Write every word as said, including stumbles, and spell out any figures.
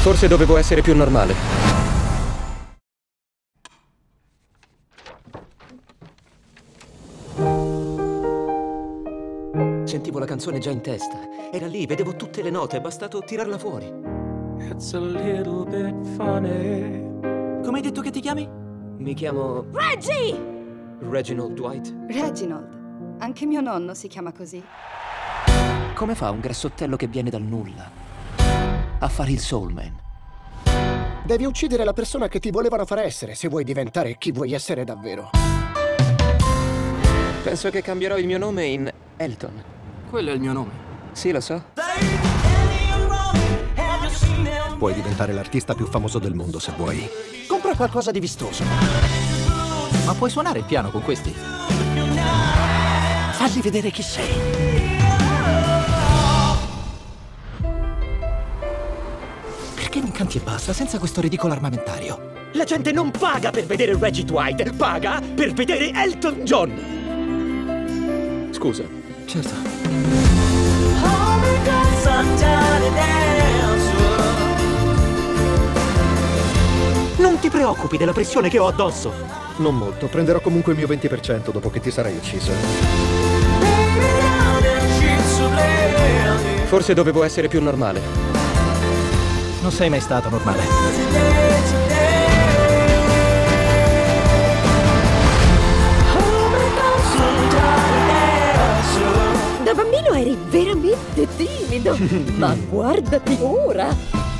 Forse dovevo essere più normale. Sentivo la canzone già in testa. Era lì, vedevo tutte le note, è bastato tirarla fuori. It's a little bit funny. Come hai detto che ti chiami? Mi chiamo... Reggie! Reginald Dwight. Reginald. Anche mio nonno si chiama così. Come fa un grassottello che viene dal nulla a fare il soul man? Devi uccidere la persona che ti volevano far essere se vuoi diventare chi vuoi essere davvero. Penso che cambierò il mio nome in Elton. Quello è il mio nome. Sì, lo so. Puoi diventare l'artista più famoso del mondo se vuoi. Compra qualcosa di vistoso. Ma puoi suonare il piano con questi? Fagli vedere chi sei. Perché non canti e basta senza questo ridicolo armamentario? La gente non paga per vedere Reggie Dwight, paga per vedere Elton John! Scusa. Certo. Non ti preoccupi della pressione che ho addosso. Non molto, prenderò comunque il mio venti per cento dopo che ti sarai ucciso. Forse dovevo essere più normale. Non sei mai stato normale. Da bambino eri veramente timido, ma guardati ora!